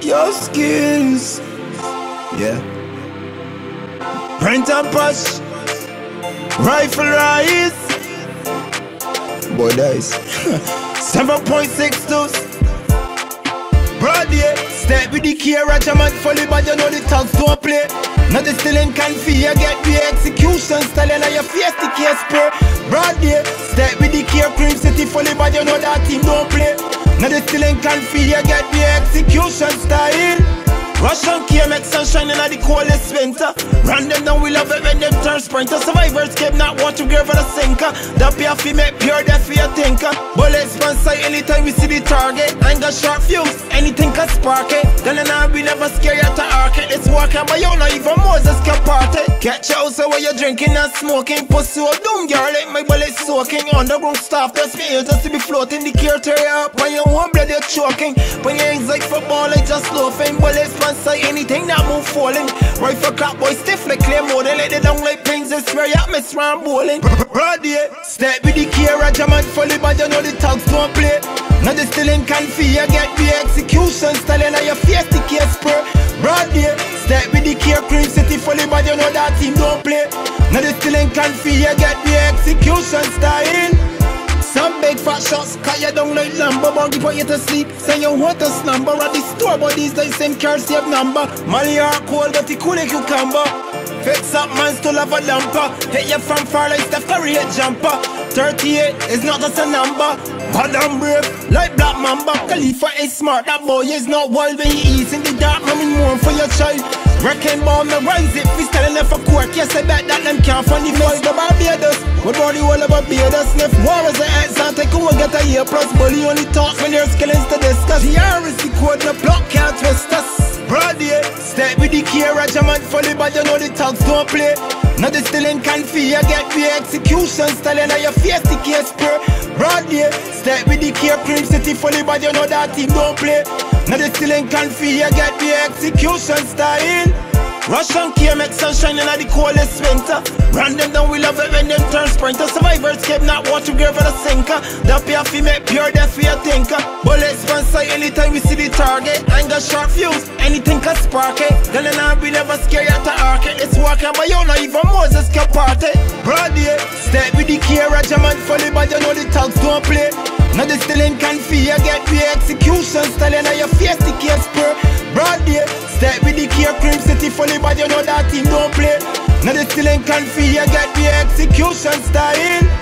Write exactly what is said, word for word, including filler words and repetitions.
Your skills, yeah. Print and brush, rifle rise, boy dice. seven point six two, Broadway. Step with the care, I jam and folly, but you know the talks don't play. Not the stealing can fear, get the execution style and your face the case spray. Broadway. Step with the care, cream city folly, but you know that team don't play. Now the stealing can't fear, get the execution style. Russian care makes sun shining at the coldest winter. Run them down, we love it when them turn sprinter. Survivors kept not watching girl for the sinker. That be a female pure, that be a thinker. Bullets bounce sight anytime we see the target. Anger sharp fuse, anything can spark it. Then and I we never scare you to arc it. It's working, but you know even Moses can part it. Catch you outside where you're drinking and smoking. Pussy up, doom girl, like my bullets soaking. Underground staff, that's me, you just to be floating. The care tear you up, when you one blood you're choking. When your eggs like football, like just loafing. Bullets bounce sight anything that move falling. Right for clock boy, stiff like clear more. They let it down like pins and swear you up, miss round bowling. Roddy, step with the care, I jam and folly, but you know the talks don't play. Now the stealing can fear, get the execution style and your face the case spray. Broadway, step with the care, cream city folly, but you know that team don't play. Now the stealing can fear, get the execution style. Some big fat shots, cut you down like lumber, buggy put you to sleep, send you water slumber. At the store, but these days same car save number. Molly are cold, but the cool like cucumber. Fix up man still have a damper. Hit you from far like Steph Curry hit jumper. Thirty-eight is not just a number. Bad and brave, like Black Mamba. Khalifa is smart, that boy is not wild. When he eats in the dark, I mean mourn for your child. Wrecking ball, me rise it, we standing there for quirk. Yes, I bet that them can't find the noise. The Barbados, we brought the whole of Barbados. Sniff war is the ex, and take who will get a year plus. Bully only talks when there's killings to discuss. The R is the code, the block can't twist us. Brody, step with the care, I jam and folly, but you know the talks don't play. Now the stealing can fear, get the execution style and your face the case spray. Broadway, step with the care, cream city folly, but you know that team don't play. Now the stealing can fear, get the execution style. Russian care makes sun shining at the coldest winter. Run them down, we love it when them turn sprinter. Survivors kept not watching girl for the sinker. That be a female pure, that be a thinker. Bullets bounce sight anytime we see the target. Anger sharp fuse, anything can spark it. Then and I we never scare you to arc it. It's working, but you know even Moses can part it. Broadway, step with the care, I jam and folly, but you know the talks don't play. Now the stealing can fear, get the execution style and your face the case spray. Broadway, step with the care, cream city folly, but you know that team don't play. Now the stealing can fear, get the execution style.